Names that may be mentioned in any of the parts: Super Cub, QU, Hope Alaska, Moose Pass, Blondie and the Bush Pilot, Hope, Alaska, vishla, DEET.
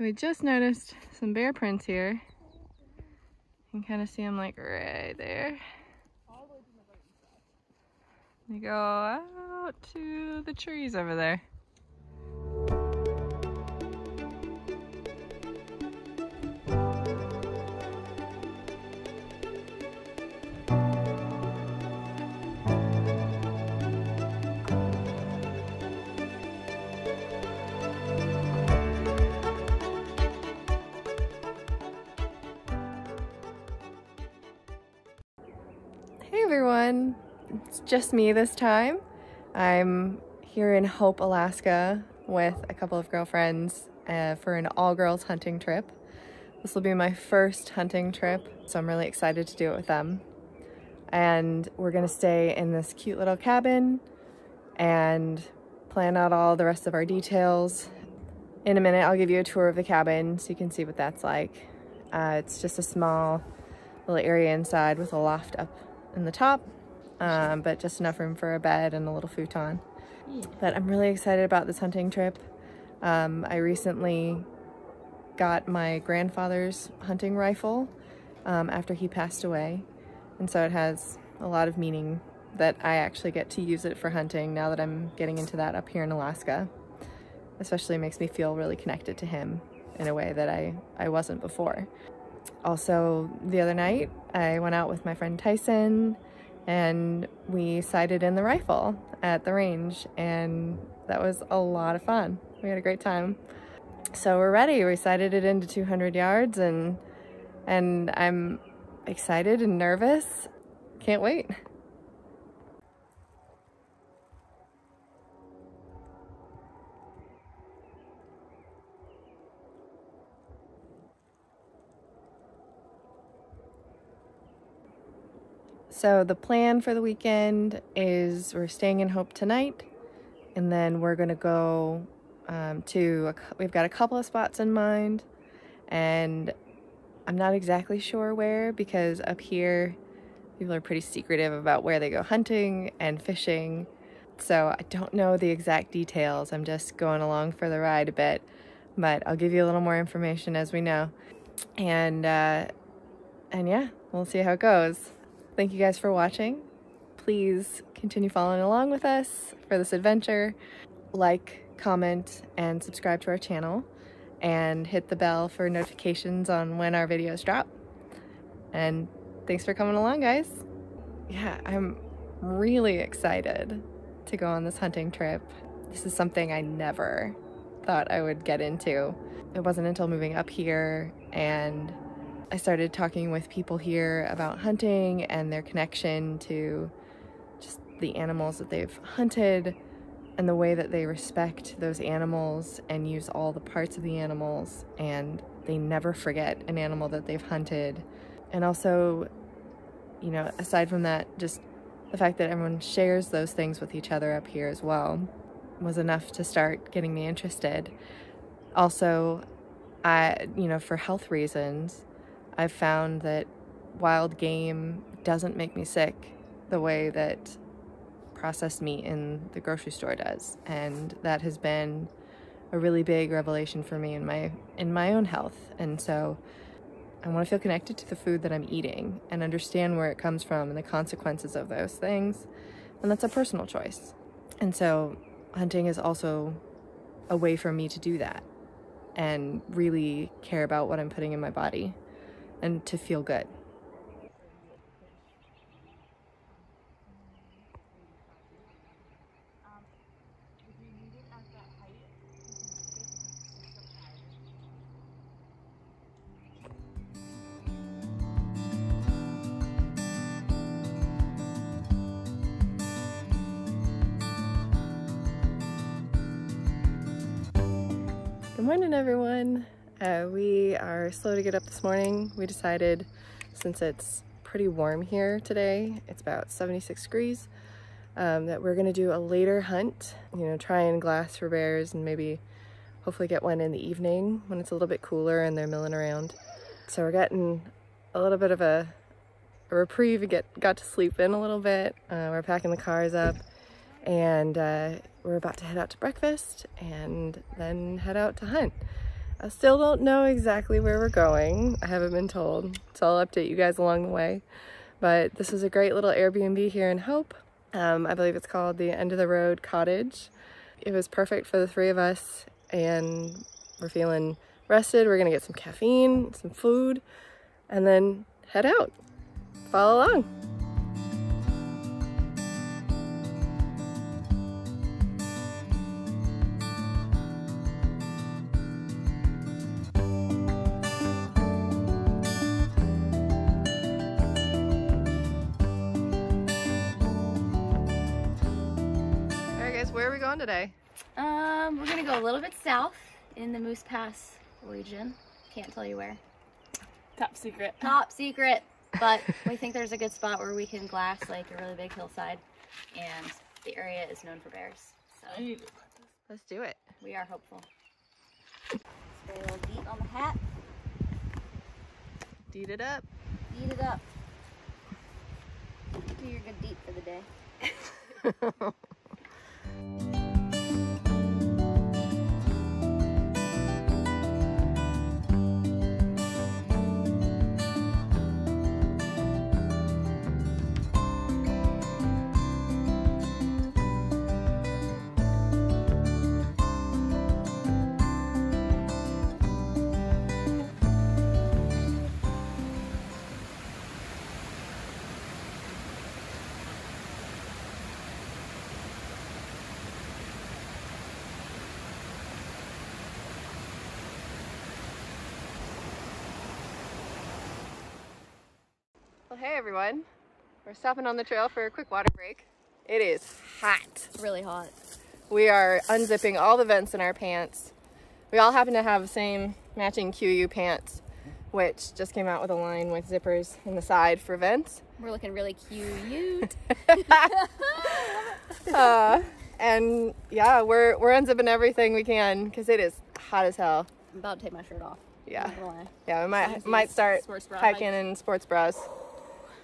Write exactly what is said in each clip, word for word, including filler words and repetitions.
So we just noticed some bear prints here. You can kind of see them like right there. We go out to the trees over there. Hey everyone, it's just me this time. I'm here in Hope, Alaska with a couple of girlfriends uh, for an all-girls hunting trip. This will be my first hunting trip, so I'm really excited to do it with them. And we're gonna stay in this cute little cabin and plan out all the rest of our details. In a minute, I'll give you a tour of the cabin so you can see what that's like. Uh, it's just a small little area inside with a loft up in the top, um, but just enough room for a bed and a little futon. Yeah. But I'm really excited about this hunting trip. Um, I recently got my grandfather's hunting rifle um, after he passed away, and so it has a lot of meaning that I actually get to use it for hunting now that I'm getting into that up here in Alaska. Especially makes me feel really connected to him in a way that I, I wasn't before. Also, the other night, I went out with my friend Tyson and we sighted in the rifle at the range, and that was a lot of fun. We had a great time. So we're ready. We sighted it into two hundred yards, and and I'm excited and nervous. Can't wait. So the plan for the weekend is we're staying in Hope tonight, and then we're gonna go um, to, a, we've got a couple of spots in mind, and I'm not exactly sure where, because up here people are pretty secretive about where they go hunting and fishing. So I don't know the exact details. I'm just going along for the ride a bit, but I'll give you a little more information as we know. And, uh, and yeah, we'll see how it goes. Thank you guys for watching. Please continue following along with us for this adventure. Like, comment, and subscribe to our channel, and hit the bell for notifications on when our videos drop. And thanks for coming along, guys. Yeah, I'm really excited to go on this hunting trip. This is something I never thought I would get into. It wasn't until moving up here and I started talking with people here about hunting and their connection to just the animals that they've hunted and the way that they respect those animals and use all the parts of the animals, and they never forget an animal that they've hunted. And also, you know, aside from that, just the fact that everyone shares those things with each other up here as well was enough to start getting me interested. Also, I, you know, for health reasons, I've found that wild game doesn't make me sick the way that processed meat in the grocery store does, and that has been a really big revelation for me in my in my own health. And so I want to feel connected to the food that I'm eating and understand where it comes from and the consequences of those things, and that's a personal choice. And so hunting is also a way for me to do that and really care about what I'm putting in my body and to feel good. Good morning, everyone. Uh, we are slow to get up this morning. We decided, since it's pretty warm here today, it's about seventy-six degrees, um, that we're gonna do a later hunt, you know, try and glass for bears and maybe hopefully get one in the evening when it's a little bit cooler and they're milling around. So we're getting a little bit of a, a reprieve. We get, got to sleep in a little bit. Uh, we're packing the cars up, and uh, we're about to head out to breakfast and then head out to hunt. I still don't know exactly where we're going. I haven't been told, so I'll update you guys along the way. But this is a great little Airbnb here in Hope. Um, I believe it's called the End of the Road Cottage. It was perfect for the three of us, and we're feeling rested. We're gonna get some caffeine, some food, and then head out. Follow along. Today? Um, we're gonna go a little bit south in the Moose Pass region. Can't tell you where. Top secret. Top secret. But we think there's a good spot where we can glass like a really big hillside, and the area is known for bears. So let's do it. We are hopeful. Spray a little DEET on the hat. DEET it up. DEET it up. Do your good DEET for the day. Hey everyone, we're stopping on the trail for a quick water break. It is hot. Really hot. We are unzipping all the vents in our pants. We all happen to have the same matching Q U pants, which just came out with a line with zippers in the side for vents. We're looking really cute. uh, and yeah, we're, we're unzipping everything we can because it is hot as hell. I'm about to take my shirt off. Yeah. Yeah, we might, might start hiking in sports bras.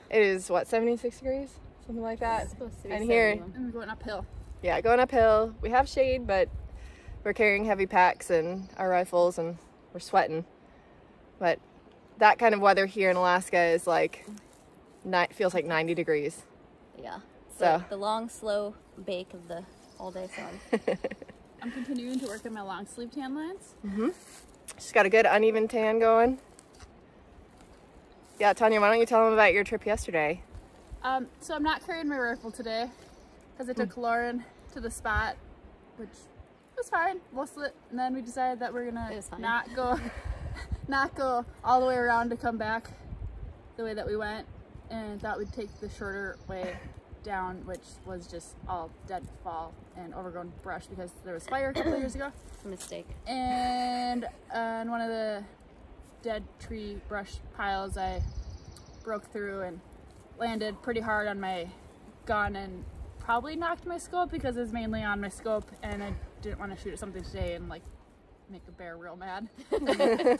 It is, what, seventy-six degrees? Something like that. It's supposed to be and here, and we're going uphill. Yeah, going uphill. We have shade, but we're carrying heavy packs and our rifles, and we're sweating. But that kind of weather here in Alaska is like, feels like ninety degrees. Yeah. So the long, slow bake of the all-day sun. I'm continuing to work on my long sleeve tan lines. Mm-hmm. She's got a good uneven tan going. Yeah, Tanya, why don't you tell them about your trip yesterday? Um, so I'm not carrying my rifle today because I took mm. Lauren to the spot, which was fine. We'll slit, and then we decided that we're gonna not go, not go all the way around to come back the way that we went, and thought we'd take the shorter way down, which was just all deadfall and overgrown brush because there was fire a couple of years ago. It's a mistake. And on one of the dead tree brush piles I broke through and landed pretty hard on my gun and probably knocked my scope because it was mainly on my scope, and I didn't want to shoot at something today and like make a bear real mad.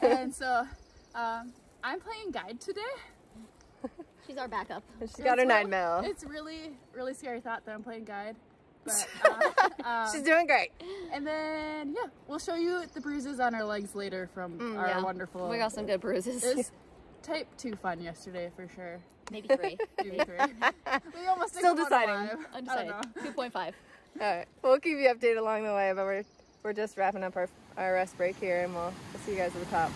And so um, I'm playing guide today. She's our backup. She's got it's her nine mil. It's really really scary thought that I'm playing guide, but uh, um, she's doing great. And then, yeah, we'll show you the bruises on our legs later from mm, our yeah. wonderful... We got some good bruises. It was type two fun yesterday for sure. Maybe three. Maybe three. We almost still deciding. Undecided. two point five. All right. We'll keep you updated along the way, but we're, we're just wrapping up our, our rest break here, and we'll, we'll see you guys at the top.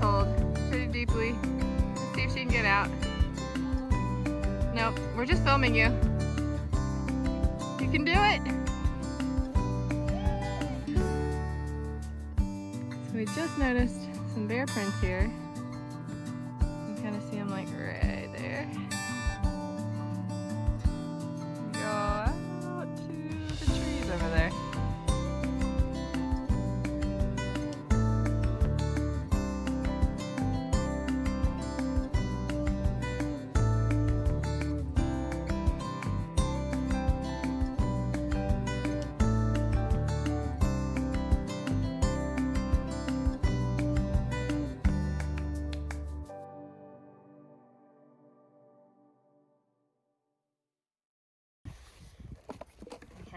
Hold pretty deeply. Let's see if she can get out. Nope, we're just filming you. You can do it. we just noticed some bear prints here. You can kind of see them like right there. Go out to the trees over there.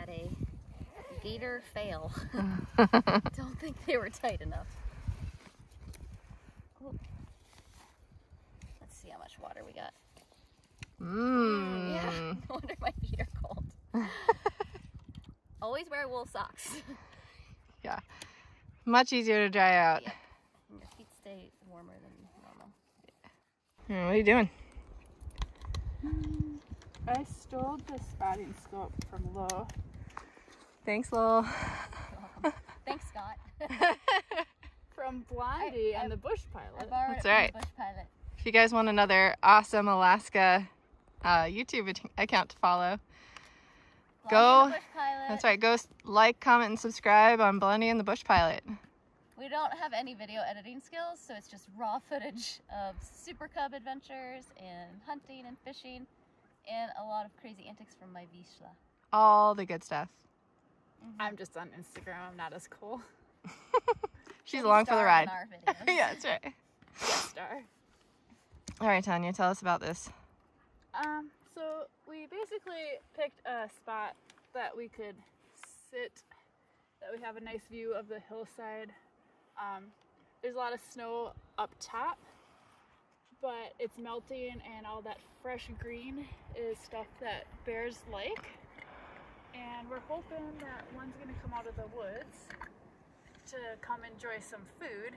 A gator fail. Don't think they were tight enough. Ooh. Let's see how much water we got. Mmm. Yeah, no wonder my feet are cold. Always wear wool socks. Yeah, much easier to dry out. Yeah. And your feet stay warmer than normal. Yeah. What are you doing? Mm. I stole the spotting scope from Lo. Thanks, Lil. Thanks, Scott. From Blondie and the Bush Pilot. That's right. Bush Pilot. If you guys want another awesome Alaska uh, YouTube account to follow, Blondie go. And the Bush Pilot. That's right. Go like, comment, and subscribe on Blondie and the Bush Pilot. We don't have any video editing skills, so it's just raw footage of Super Cub adventures and hunting and fishing, and a lot of crazy antics from my Vishla. All the good stuff. Mm-hmm. I'm just on Instagram. I'm not as cool. She's along for the ride. Yeah, that's right. Star. All right, Tanya, tell us about this. Um, so we basically picked a spot that we could sit, that we have a nice view of the hillside. Um, there's a lot of snow up top, but it's melting, and all that fresh green is stuff that bears like. And we're hoping that one's going to come out of the woods to come enjoy some food.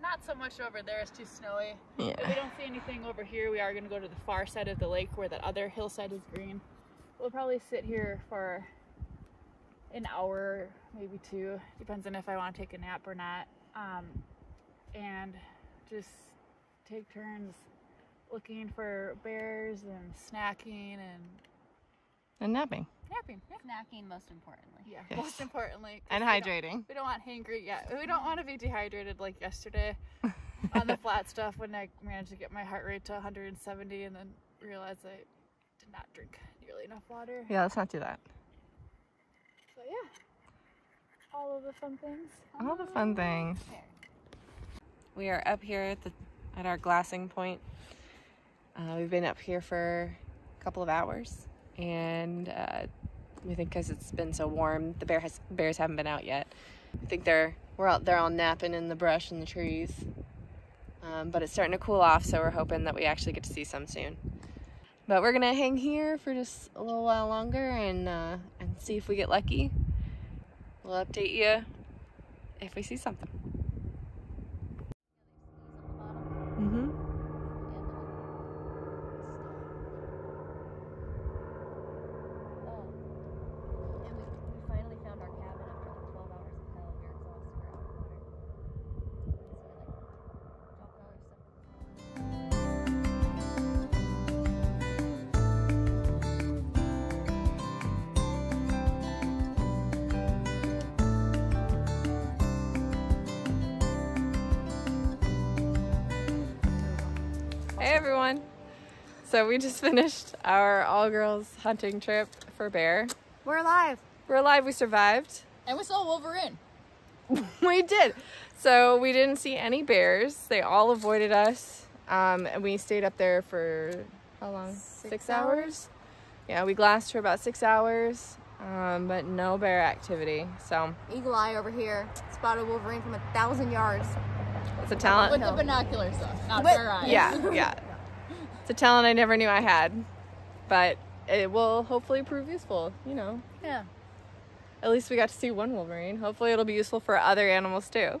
Not so much over there, it's too snowy. Yeah. If we don't see anything over here, we are going to go to the far side of the lake where that other hillside is green. We'll probably sit here for an hour, maybe two. Depends on if I want to take a nap or not. Um, and just take turns looking for bears and snacking and... And napping. Napping, yeah. Snacking, most importantly. Yeah, yes. Most importantly. And we hydrating. We don't want hangry yet. We don't want to be dehydrated like yesterday on the flat stuff when I managed to get my heart rate to one hundred seventy and then realized I did not drink nearly enough water. Yeah, let's not do that. So yeah, all of the fun things. All, all the fun things. There. We are up here at, the, at our glassing point. Uh, we've been up here for a couple of hours. And uh, we think because it's been so warm, the bear has bears haven't been out yet. We think they're we're out they're all napping in the brush and the trees, um, but it's starting to cool off, so we're hoping that we actually get to see some soon. But we're gonna hang here for just a little while longer and uh, and see if we get lucky. We'll update you if we see something. Hey everyone! So we just finished our all-girls hunting trip for bear. We're alive! We're alive, we survived. And we saw Wolverine. We did! So we didn't see any bears. They all avoided us. Um, and we stayed up there for how long? Six, six hours? hours? Yeah, we glassed for about six hours. Um, but no bear activity, so. Eagle Eye over here spotted Wolverine from a thousand yards. It's a talent. With the binoculars though, not with, her eyes. Yeah, yeah. It's a talent I never knew I had, but it will hopefully prove useful, you know. Yeah. At least we got to see one Wolverine. Hopefully it'll be useful for other animals too.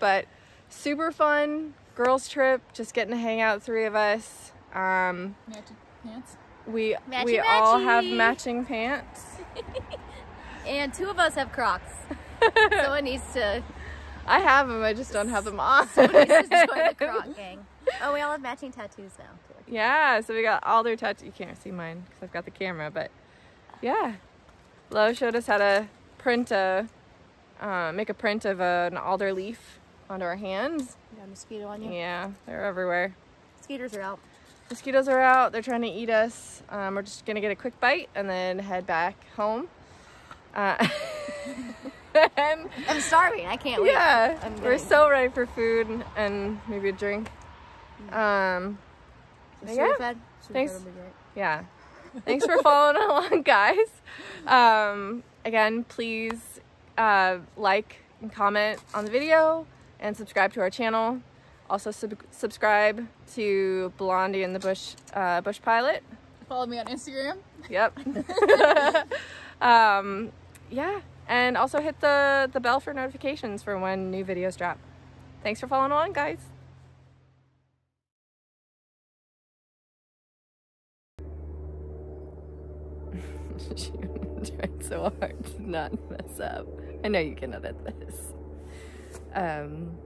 But super fun, girls trip, just getting to hang out, three of us. Um, matching pants? We, matchy, we matchy. all have matching pants. And two of us have Crocs, so it needs to... I have them, I just don't have them on. Somebody just joined the croc gang. Oh, we all have matching tattoos now, too. Yeah, so we got all their tattoos. You can't see mine because I've got the camera, but yeah. Lo showed us how to print a, uh, make a print of a, an alder leaf onto our hands. You got a mosquito on you? Yeah, they're everywhere. Mosquitoes are out. Mosquitoes are out, they're trying to eat us. Um, we're just gonna get a quick bite and then head back home. Uh, and, I'm starving, I can't wait. Yeah, I'm we're so ready for food and, and maybe a drink. Um, yeah. Fed. Thanks. Fed yeah. Thanks for following along, guys. Um, again, please uh, like and comment on the video and subscribe to our channel. Also sub subscribe to Blondie and the Bush uh, Bush Pilot. Follow me on Instagram. Yep. um, yeah, and also hit the the bell for notifications for when new videos drop. Thanks for following along, guys. She tried so hard to not mess up. I know you can edit this. Um.